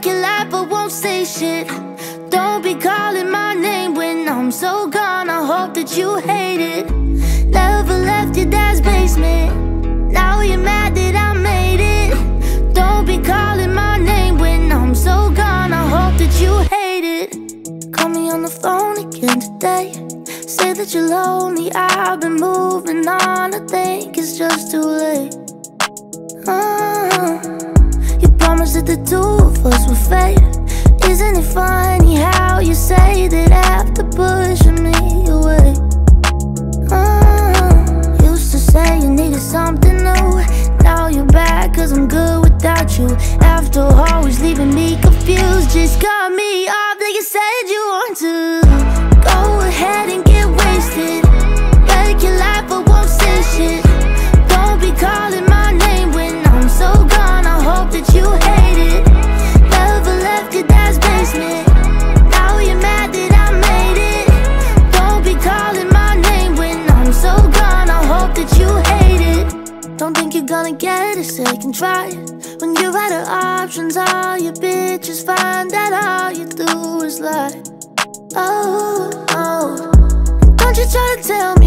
they can lie but won't say shit. Don't be calling my name when I'm so gone. I hope that you hate it. Never left your dad's basement. Now you're mad that I made it. Don't be calling my name when I'm so gone. I hope that you hate it. Call me on the phone again today. Say that you're lonely. I've been moving on. I think it's just too late. You promised that the two of us would fade. Isn't it funny how you say that after pushing me away? Used to say you needed something new. Now you're back cause I'm good without you. After always leaving me confused, just cut me off like you said you want to. Go ahead and get wasted. Break your life but won't say shit. Don't be calling my name when I'm so gone. I hope that you hate it. Never left your dad's basement. Now you're mad that I made it. Don't be calling my name when I'm so gone. I hope that you hate it. Don't think you're gonna get a second try. When you're out of options, all your bitches find that all you do is lie. Oh, oh, don't you try to tell me